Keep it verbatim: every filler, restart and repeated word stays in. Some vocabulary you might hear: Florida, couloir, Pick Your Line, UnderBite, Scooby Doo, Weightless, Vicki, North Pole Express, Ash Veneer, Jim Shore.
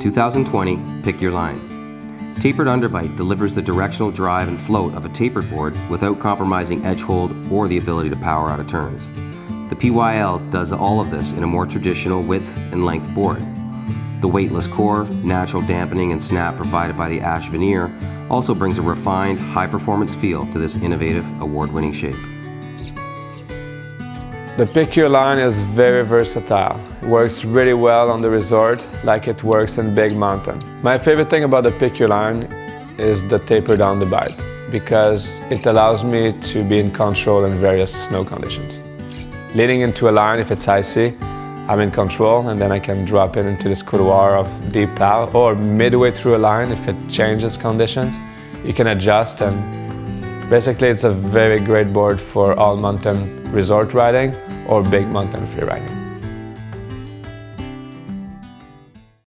two thousand twenty Pick Your Line. Tapered UnderBite delivers the directional drive and float of a tapered board without compromising edge hold or the ability to power out of turns. The P Y L does all of this in a more traditional width and length board. The weightless core, natural dampening and snap provided by the Ash Veneer also brings a refined, high-performance feel to this innovative, award-winning shape. The Pick Your Line is very versatile. It works really well on the resort like it works in big mountain. My favorite thing about the Pick Your Line is the tapered underbite because it allows me to be in control in various snow conditions. Leading into a line, if it's icy, I'm in control, and then I can drop it into this couloir of deep power, or midway through a line if it changes conditions. You can adjust, and basically it's a very great board for all mountain resort riding or big mountain free riding.